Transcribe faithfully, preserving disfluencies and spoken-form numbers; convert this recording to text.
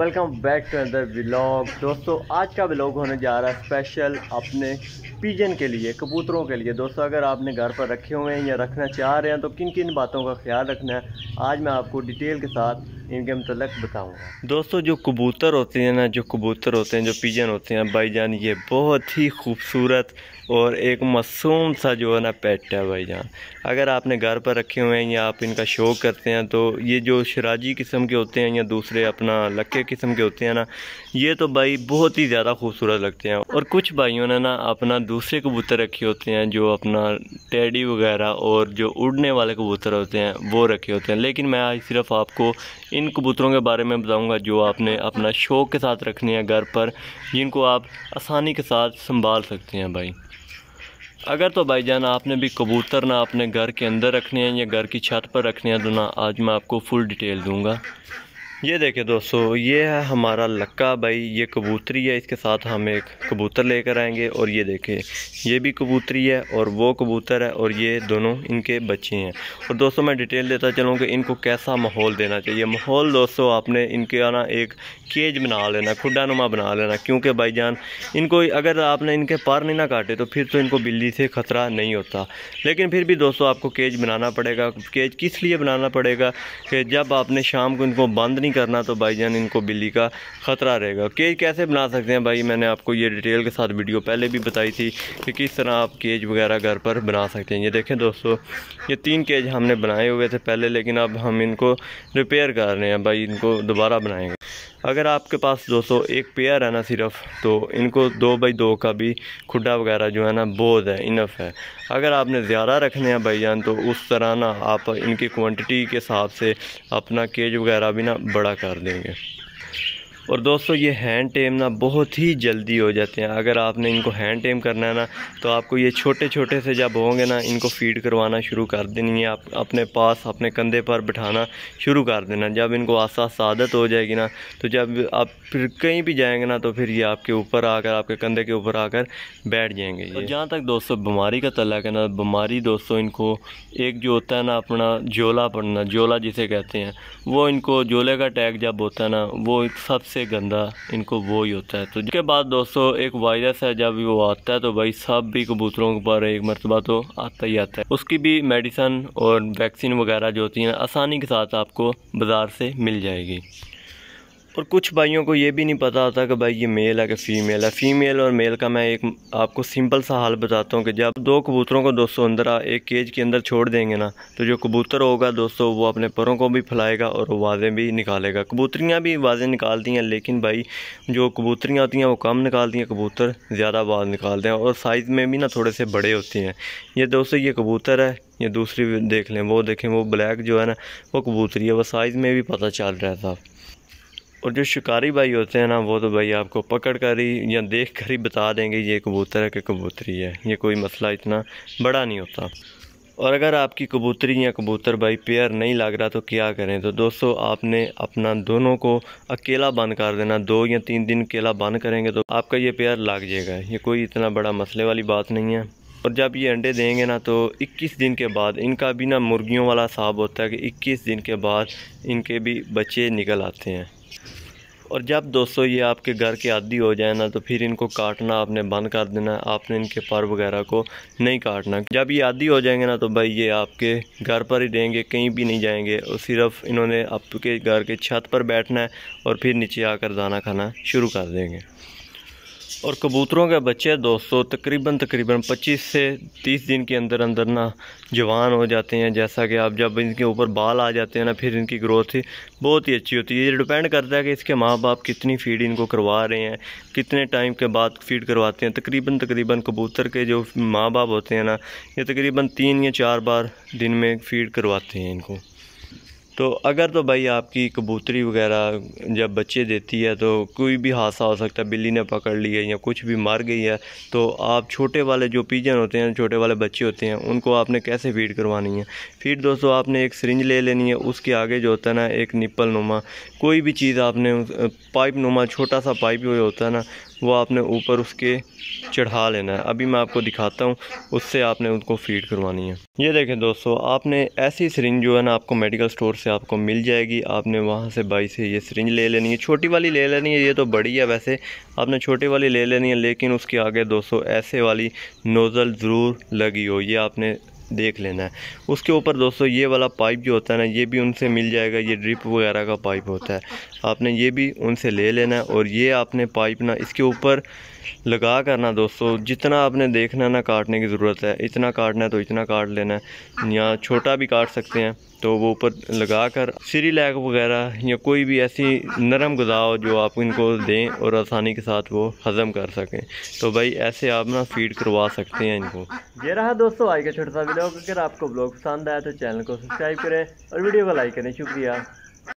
Welcome back to another vlog. दोस्तों आज का व्लॉग होने जा रहा है स्पेशल अपने पिजन के लिए, कबूतरों के लिए। दोस्तों अगर आपने घर पर रखे हुए हैं या रखना चाह रहे हैं तो किन किन बातों का ख्याल रखना है आज मैं आपको डिटेल के साथ इनके मतलब बताऊंगा। दोस्तों जो कबूतर होते हैं ना, जो कबूतर होते हैं, जो पिजन होते हैं भाईजान, ये बहुत ही खूबसूरत और एक मासूम सा जो है ना पेट है भाईजान। अगर आपने घर पर रखे हुए हैं या आप इनका शौक़ करते हैं तो ये जो शराजी किस्म के होते हैं या दूसरे अपना लक्के किस्म के होते हैं ना, ये तो भाई बहुत ही ज़्यादा खूबसूरत लगते हैं। और कुछ भाइयों ने ना अपना दूसरे कबूतर रखे होते हैं, जो अपना टेडी वगैरह और जो उड़ने वाले कबूतर होते हैं वो रखे होते हैं। लेकिन मैं आज सिर्फ आपको इन कबूतरों के बारे में बताऊंगा जो आपने अपना शौक़ के साथ रखने हैं घर पर, जिनको आप आसानी के साथ संभाल सकते हैं भाई। अगर तो भाईजान आपने भी कबूतर ना अपने घर के अंदर रखने हैं या घर की छत पर रखने हैं तो ना आज मैं आपको फुल डिटेल दूंगा। ये देखिए दोस्तों, ये है हमारा लक्का भाई, ये कबूतरी है। इसके साथ हम एक कबूतर लेकर आएंगे और ये देखिए ये भी कबूतरी है और वो कबूतर है और ये दोनों इनके बच्चे हैं। और दोस्तों मैं डिटेल देता चलूँ कि इनको कैसा माहौल देना चाहिए। माहौल दोस्तों आपने इनके ना एक केज बना लेना, खुड्डा नुमा बना लेना, क्योंकि भाईजान इनको अगर आपने इनके पार नहीं ना काटे तो फिर तो इनको बिल्ली से ख़तरा नहीं होता। लेकिन फिर भी दोस्तों आपको केज बनाना पड़ेगा। केज किस लिए बनाना पड़ेगा कि जब आपने शाम को इनको बंद नहीं करना तो भाईजान इनको बिल्ली का ख़तरा रहेगा। केज कैसे बना सकते हैं भाई, मैंने आपको ये डिटेल के साथ वीडियो पहले भी बताई थी कि किस तरह आप केज वगैरह घर पर बना सकते हैं। ये देखें दोस्तों, ये तीन केज हमने बनाए हुए थे पहले, लेकिन अब हम इनको रिपेयर कर रहे हैं भाई, इनको दोबारा बनाएंगे। अगर आपके पास दोस्तों एक पेयर है ना सिर्फ, तो इनको दो बाई दो का भी खुड्डा वगैरह जो है ना बहुत है, इनफ है। अगर आपने ज़्यादा रखने हैं भाईजान तो उस तरह ना आप इनकी क्वांटिटी के हिसाब से अपना केज वगैरह भी ना बड़ा कर देंगे। और दोस्तों ये हैंड टेम ना बहुत ही जल्दी हो जाते हैं। अगर आपने इनको हैंड टेम करना है ना तो आपको ये छोटे छोटे से जब होंगे ना इनको फीड करवाना शुरू कर देनी है, आप अपने पास अपने कंधे पर बिठाना शुरू कर देना। जब इनको आस्ता आस्ता आदत हो जाएगी ना तो जब आप फिर कहीं भी जाएंगे ना तो फिर ये आपके ऊपर आकर, आपके कंधे के ऊपर आकर बैठ जाएंगे। और जहाँ तक दोस्तों बीमारी का तल्लुक़ है ना, बीमारी दोस्तों इनको एक जो होता है ना अपना जोला पड़ना, जोला जिसे कहते हैं, वो इनको जोले का अटैक जब होता है ना वो सबसे से गंदा इनको वो ही होता है। तो उसके बाद दोस्तों एक वायरस है, जब वो आता है तो भाई सब भी कबूतरों पर एक मरतबा तो आता ही आता है। उसकी भी मेडिसन और वैक्सीन वगैरह जो होती हैं आसानी के साथ आपको बाज़ार से मिल जाएगी। और कुछ भाइयों को ये भी नहीं पता होता कि भाई ये मेल है कि फ़ीमेल है। फ़ीमेल और मेल का मैं एक आपको सिंपल सा हाल बताता हूँ कि जब दो कबूतरों को दोस्तों अंदर एक केज के अंदर छोड़ देंगे ना तो जो कबूतर होगा दोस्तों वो अपने परों को भी फैलाएगा और आवाज़ें भी निकालेगा। कबूतरियाँ भी आवाज़ें निकालती हैं, लेकिन भाई जो कबूतरियाँ होती हैं वो कम निकालती हैं, कबूतर ज़्यादा आवाज़ निकालते हैं और साइज़ में भी ना थोड़े से बड़े होते हैं। ये दोस्तों ये कबूतर है, ये दूसरी देख लें, वो देखें वो ब्लैक जो है ना वो कबूतरी है, वो साइज़ में भी पता चल रहा था। और जो शिकारी भाई होते हैं ना वो तो भाई आपको पकड़ कर ही या देख कर ही बता देंगे ये कबूतर है कि कबूतरी है, ये कोई मसला इतना बड़ा नहीं होता। और अगर आपकी कबूतरी या कबूतर भाई पेयर नहीं लग रहा तो क्या करें, तो दोस्तों आपने अपना दोनों को अकेला बंद कर देना। दो या तीन दिन अकेला बंद करेंगे तो आपका ये पेयर लग जाएगा, ये कोई इतना बड़ा मसले वाली बात नहीं है। और जब ये अंडे देंगे ना तो इक्कीस दिन के बाद, इनका भी ना मुर्गियों वाला हिसाब होता है कि इक्कीस दिन के बाद इनके भी बच्चे निकल आते हैं। और जब दोस्तों ये आपके घर के आदी हो जाए ना तो फिर इनको काटना आपने बंद कर देना है, आपने इनके पर वगैरह को नहीं काटना। जब ये आदी हो जाएंगे ना तो भाई ये आपके घर पर ही रहेंगे, कहीं भी नहीं जाएंगे, और सिर्फ इन्होंने आपके घर के छत पर बैठना है और फिर नीचे आकर दाना खाना शुरू कर देंगे। और कबूतरों के बच्चे दोस्तों तकरीबन तकरीबन पच्चीस से तीस दिन के अंदर अंदर ना जवान हो जाते हैं। जैसा कि आप जब इनके ऊपर बाल आ जाते हैं ना फिर इनकी ग्रोथ बहुत ही अच्छी होती है। ये डिपेंड करता है कि इसके माँ बाप कितनी फीड इनको करवा रहे हैं, कितने टाइम के बाद फीड करवाते हैं। तकरीबन तकरीबन कबूतर के जो माँ बाप होते हैं ना ये तकरीबन तीन या चार बार दिन में फीड करवाते हैं इनको। तो अगर तो भाई आपकी कबूतरी वगैरह जब बच्चे देती है तो कोई भी हादसा हो सकता है, बिल्ली ने पकड़ ली है या कुछ भी मार गई है, तो आप छोटे वाले जो पिजन होते हैं, छोटे वाले बच्चे होते हैं, उनको आपने कैसे फीड करवानी है। फीड दोस्तों आपने एक सिरिंज ले लेनी है, उसके आगे जो होता है ना एक निप्पल नुमा कोई भी चीज़ आपने पाइप नुमा छोटा सा पाइप जो होता है ना वो आपने ऊपर उसके चढ़ा लेना है। अभी मैं आपको दिखाता हूँ, उससे आपने उनको फीड करवानी है। ये देखें दोस्तों, आपने ऐसी सिरिंज जो है ना आपको मेडिकल स्टोर से आपको मिल जाएगी। आपने वहाँ से बाई से ये सिरिंज ले लेनी है, छोटी वाली ले लेनी है, ये तो बड़ी है वैसे, आपने छोटी वाली ले लेनी है। लेकिन उसके आगे दोस्तों ऐसे वाली नोज़ल ज़रूर लगी हो, ये आपने देख लेना है। उसके ऊपर दोस्तों ये वाला पाइप जो होता है ना, ये भी उनसे मिल जाएगा, ये ड्रिप वगैरह का पाइप होता है, आपने ये भी उनसे ले लेना है। और ये आपने पाइप ना इसके ऊपर लगा करना दोस्तों, जितना आपने देखना ना काटने की ज़रूरत है, इतना काटना है तो इतना काट लेना है, या छोटा भी काट सकते हैं तो वो ऊपर लगा कर सिरिलैक वगैरह या कोई भी ऐसी नरम गज़ा हो जो आप इनको दें और आसानी के साथ वो हज़म कर सकें। तो भाई ऐसे आप ना फीड करवा सकते हैं इनको। ये रहा दोस्तों आज का छोटा सा व्लॉग। अगर आपको व्लॉग पसंद आया तो चैनल को सब्सक्राइब करें और वीडियो को लाइक करें। शुक्रिया।